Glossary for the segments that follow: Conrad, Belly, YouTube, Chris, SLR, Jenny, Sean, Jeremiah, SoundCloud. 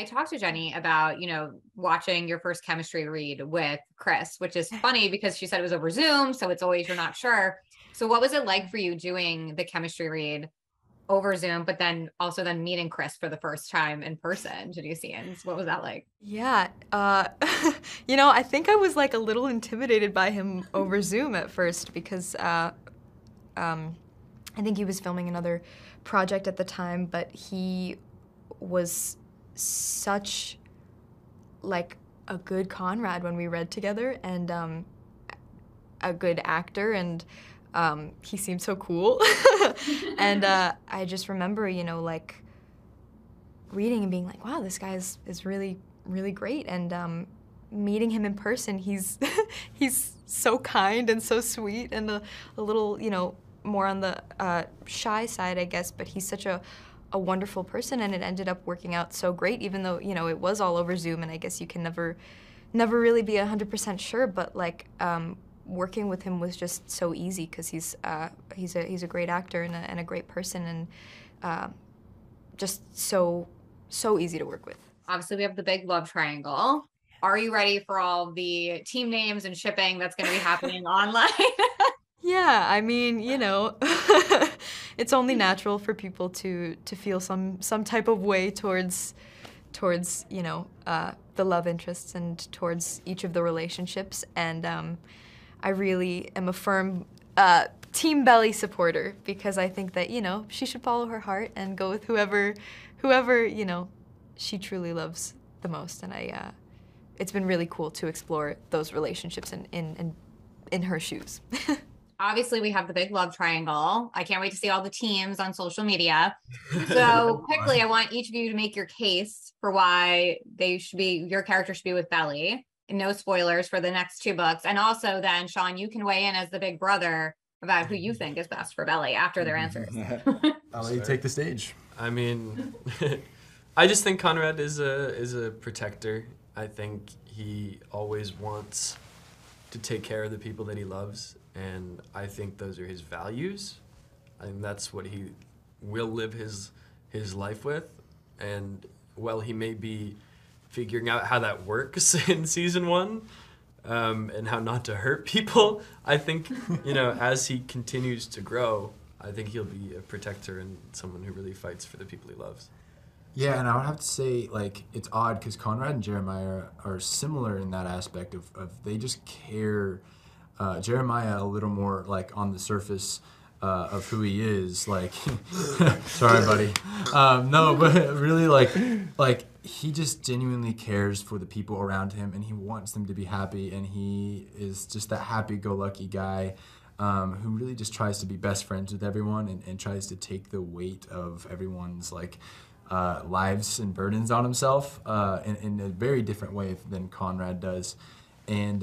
I talked to Jenny about, you know, watching your first chemistry read with Chris, which is funny because she said it was over Zoom. So it's always, you're not sure. So what was it like for you doing the chemistry read over Zoom, but then also then meeting Chris for the first time in person? What was that like? Yeah. You know, I think I was like a little intimidated by him over Zoom at first because I think he was filming another project at the time, but he was such like a good Conrad when we read together, and a good actor, and he seemed so cool. And I just remember, you know, like reading and being like, wow, this guy is really, really great. And meeting him in person, he's so kind and so sweet and a little, you know, more on the shy side, I guess, but he's such a wonderful person, and it ended up working out so great, even though, you know, it was all over Zoom, and I guess you can never really be 100% sure, but like, working with him was just so easy because he's a great actor and a great person, and just so easy to work with. Obviously, we have the big love triangle. Are you ready for all the team names and shipping that's going to be happening online? Yeah, I mean, you know, it's only natural for people to feel some type of way towards you know the love interests and towards each of the relationships, and I really am a firm Team Belly supporter because I think that, you know, she should follow her heart and go with whoever you know, she truly loves the most. And it's been really cool to explore those relationships in her shoes. Obviously, we have the big love triangle. I can't wait to see all the teams on social media. So quickly, I want each of you to make your case for why your character should be with Belly. No spoilers for the next two books. And also then, Sean, you can weigh in as the big brother about who you think is best for Belly after their answers. I'll let you take the stage. I mean, I just think Conrad is a protector. I think he always wants to take care of the people that he loves, and I think those are his values. I think that's what he will live his life with. And while he may be figuring out how that works in season one, and how not to hurt people, I think, you know, as he continues to grow, I think he'll be a protector and someone who really fights for the people he loves. Yeah, and I would have to say, like, it's odd because Conrad and Jeremiah are similar in that aspect of they just care. Jeremiah a little more, like, on the surface of who he is, like, sorry, buddy. No, but really, like, he just genuinely cares for the people around him, and he wants them to be happy, and he is just that happy-go-lucky guy who really just tries to be best friends with everyone and tries to take the weight of everyone's, like, lives and burdens on himself in a very different way than Conrad does. And,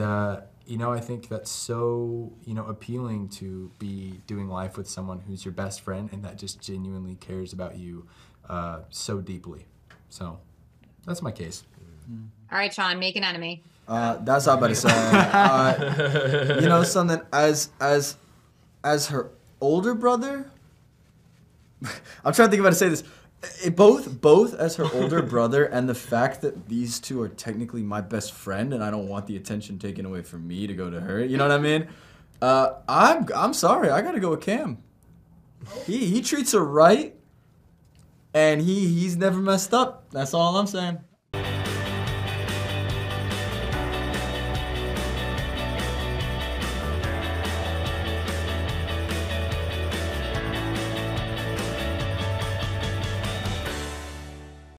you know, I think that's so, you know, appealing to be doing life with someone who's your best friend and that just genuinely cares about you so deeply. So that's my case. All right, Sean, make an enemy. That's how about to say. You know something? As her older brother, I'm trying to think about how to say this. Both as her older brother, and the fact that these two are technically my best friend, and I don't want the attention taken away from me to go to her. You know what I mean? I'm sorry. I gotta go with Cam. He treats her right, and he's never messed up. That's all I'm saying.